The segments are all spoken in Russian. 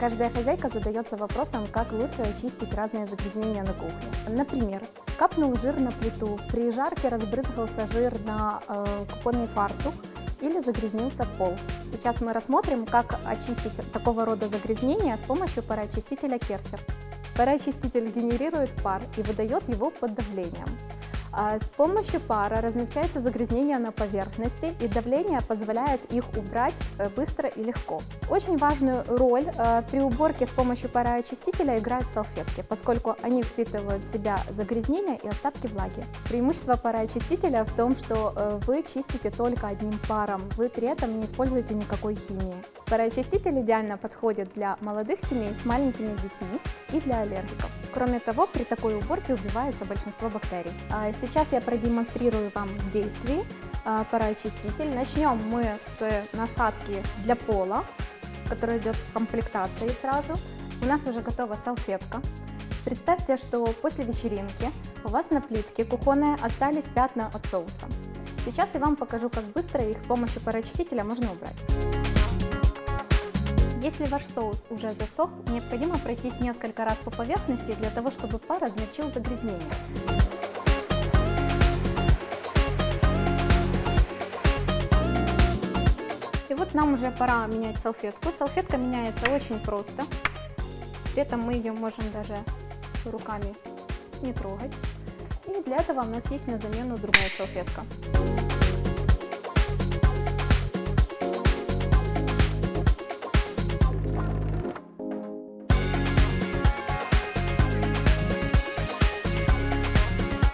Каждая хозяйка задается вопросом, как лучше очистить разные загрязнения на кухне. Например, капнул жир на плиту, при жарке разбрызгался жир на кухонный фартук или загрязнился пол. Сейчас мы рассмотрим, как очистить такого рода загрязнения с помощью пароочистителя Керхер. Пароочиститель генерирует пар и выдает его под давлением. С помощью пара размягчается загрязнение на поверхности, и давление позволяет их убрать быстро и легко. Очень важную роль при уборке с помощью пароочистителя играют салфетки, поскольку они впитывают в себя загрязнения и остатки влаги. Преимущество пароочистителя в том, что вы чистите только одним паром, вы при этом не используете никакой химии. Пароочиститель идеально подходит для молодых семей с маленькими детьми и для аллергиков. Кроме того, при такой уборке убивается большинство бактерий. Сейчас я продемонстрирую вам в действии пароочиститель. Начнем мы с насадки для пола, которая идет в комплектации сразу. У нас уже готова салфетка. Представьте, что после вечеринки у вас на плитке кухонной остались пятна от соуса. Сейчас я вам покажу, как быстро их с помощью пароочистителя можно убрать. Если ваш соус уже засох, необходимо пройтись несколько раз по поверхности для того, чтобы пар размягчил загрязнение. И вот нам уже пора менять салфетку. Салфетка меняется очень просто, при этом мы ее можем даже руками не трогать. И для этого у нас есть на замену другая салфетка.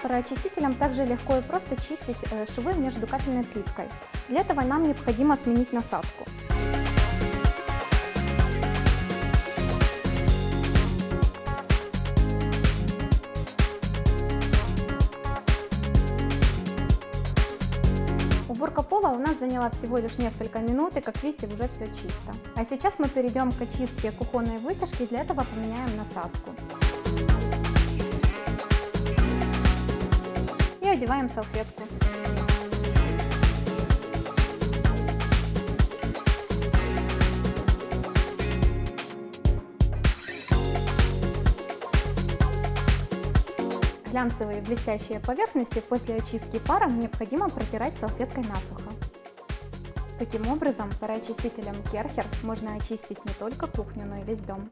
Пароочистителем также легко и просто чистить швы между кафельной плиткой. Для этого нам необходимо сменить насадку. Уборка пола у нас заняла всего лишь несколько минут, и, как видите, уже все чисто. А сейчас мы перейдем к очистке кухонной вытяжки, для этого поменяем насадку. Одеваем салфетку. Глянцевые блестящие поверхности после очистки паром необходимо протирать салфеткой насухо. Таким образом, пароочистителем Керхер можно очистить не только кухню, но и весь дом.